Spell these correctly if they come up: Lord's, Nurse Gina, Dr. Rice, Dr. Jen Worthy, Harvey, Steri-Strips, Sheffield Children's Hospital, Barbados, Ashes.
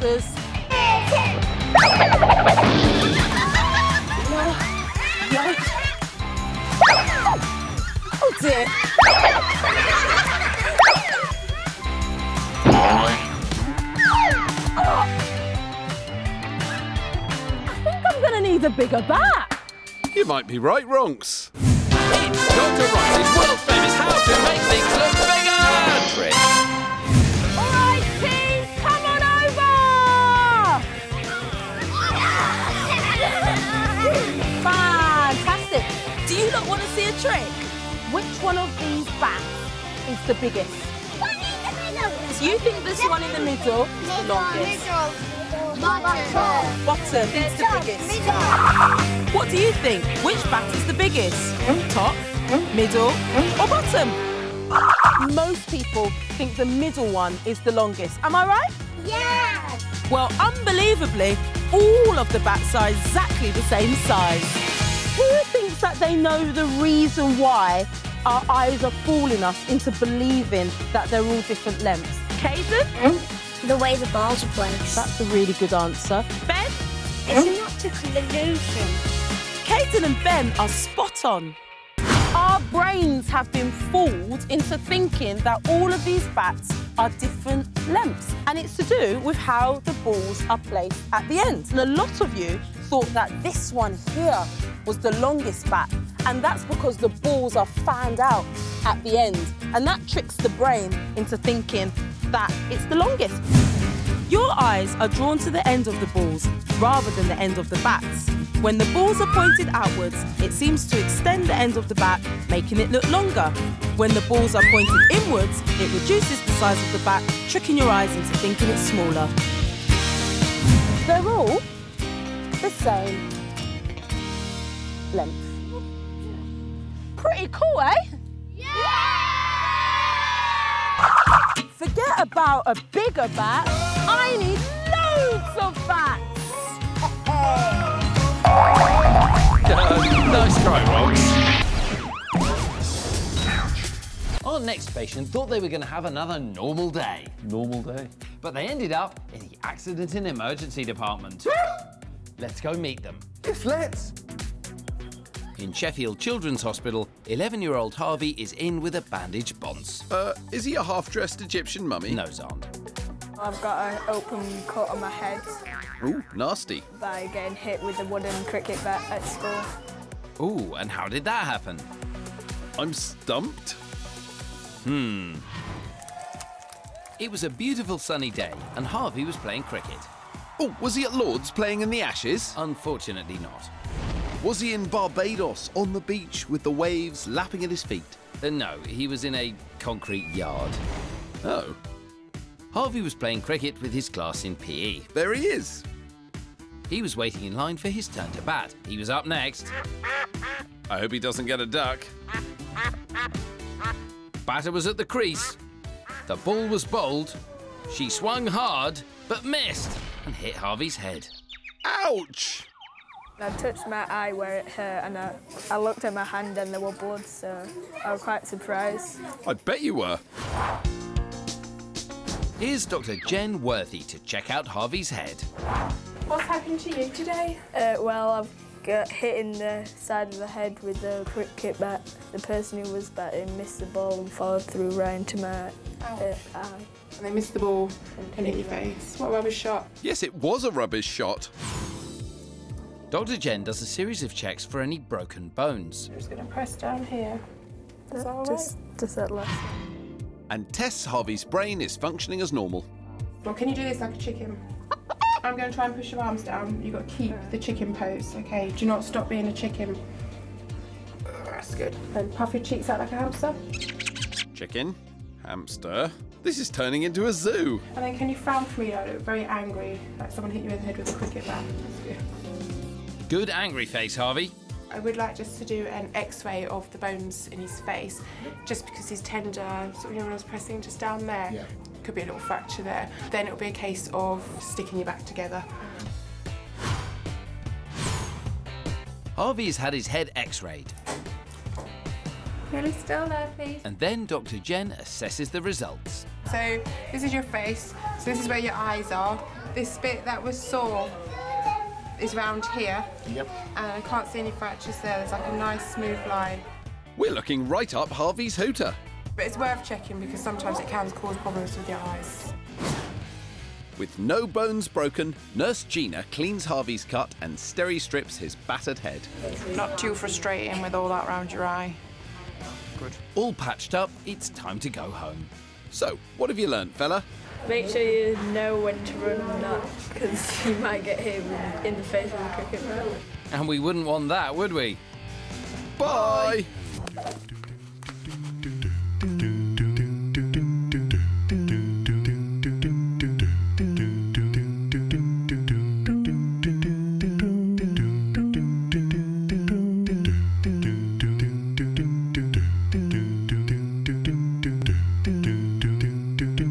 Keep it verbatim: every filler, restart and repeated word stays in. matters. No. No. Oh dear. I think I'm going to need a bigger bat. You might be right, Ronks. It's Doctor Rice's world famous how to make things look bigger trick. All right, team, come on over! Fantastic. Do you not want to see a trick? Which one of these bats is the biggest? One in the middle. Do you think this one in the middle is the longest? Middle. Bottom. Bottom is the biggest. Middle. What do you think? Which bat is the biggest? Top, middle, or bottom? Most people think the middle one is the longest. Am I right? Yeah! Well, unbelievably, all of the bats are exactly the same size. Who thinks that they know the reason why our eyes are fooling us into believing that they're all different lengths? Caden? The way the bars are placed. That's a really good answer. Ben? It's an optical illusion. Caden and Ben are spot on. Our brains have been fooled into thinking that all of these bats are different lengths, and it's to do with how the balls are placed at the end. And a lot of you thought that this one here was the longest bat, and that's because the balls are fanned out at the end, and that tricks the brain into thinking that it's the longest. Your eyes are drawn to the end of the balls rather than the end of the bats. When the balls are pointed outwards, it seems to extend the end of the bat, making it look longer. When the balls are pointed inwards, it reduces the size of the bat, tricking your eyes into thinking it's smaller. They're all the same length. Pretty cool, eh? Yeah! Forget about a bigger bat. I need loads of bats. Uh, nice try, Ronks. Our next patient thought they were going to have another normal day. Normal day? But they ended up in the accident and emergency department. Let's go meet them. Yes, let's. In Sheffield Children's Hospital, eleven-year-old Harvey is in with a bandaged bonce. Uh, is he a half-dressed Egyptian mummy? No, Zand. I've got an open cut on my head. Ooh, nasty. By getting hit with a wooden cricket bat at school. Ooh, and how did that happen? I'm stumped. Hmm. It was a beautiful sunny day, and Harvey was playing cricket. Oh, was he at Lord's playing in the Ashes? Unfortunately not. Was he in Barbados on the beach with the waves lapping at his feet? Uh, no, he was in a concrete yard. Oh. Harvey was playing cricket with his class in P E. There he is. He was waiting in line for his turn to bat. He was up next. I hope he doesn't get a duck. Batter was at the crease. The ball was bowled. She swung hard, but missed and hit Harvey's head. Ouch! I touched my eye where it hurt, and I, I looked at my hand and there were blood, so I was quite surprised. I bet you were. Here's Doctor Jen Worthy to check out Harvey's head. What's happened to you today? Uh, well, I've got hit in the side of the head with a cricket bat. The person who was batting missed the ball and followed through right into my uh, eye. And they missed the ball and hit your face. What a rubbish shot. Yes, it was a rubbish shot. Doctor Jen does a series of checks for any broken bones. I'm just going to press down here. Is that all right? Just, just that last one. And tests Harvey's brain is functioning as normal. Well, can you do this like a chicken? I'm going to try and push your arms down. You've got to keep the chicken pose, OK? Do not stop being a chicken. That's good. And puff your cheeks out like a hamster. Chicken, hamster. This is turning into a zoo. And then can you frown for me? I look very angry, like someone hit you in the head with a cricket bat. That's good. Good angry face, Harvey. I would like just to do an x-ray of the bones in his face, just because he's tender, so when I was pressing just down there, yeah. Could be a little fracture there. Then it'll be a case of sticking you back together. Harvey's had his head x-rayed. Really still there, please. And then Doctor Jen assesses the results. So this is your face, so this is where your eyes are. This bit that was sore is round here. Yep. And I can't see any fractures there. There's like a nice smooth line. We're looking right up Harvey's hooter. But it's worth checking because sometimes it can cause problems with your eyes. With no bones broken, Nurse Gina cleans Harvey's cut and steri-strips his battered head. Not too frustrating with all that round your eye. Good. All patched up, it's time to go home. So, what have you learnt, fella? Make sure you know when to run nuts, because you might get hit in the face with a cricket ball. And we wouldn't want that, would we? Bye! Bye.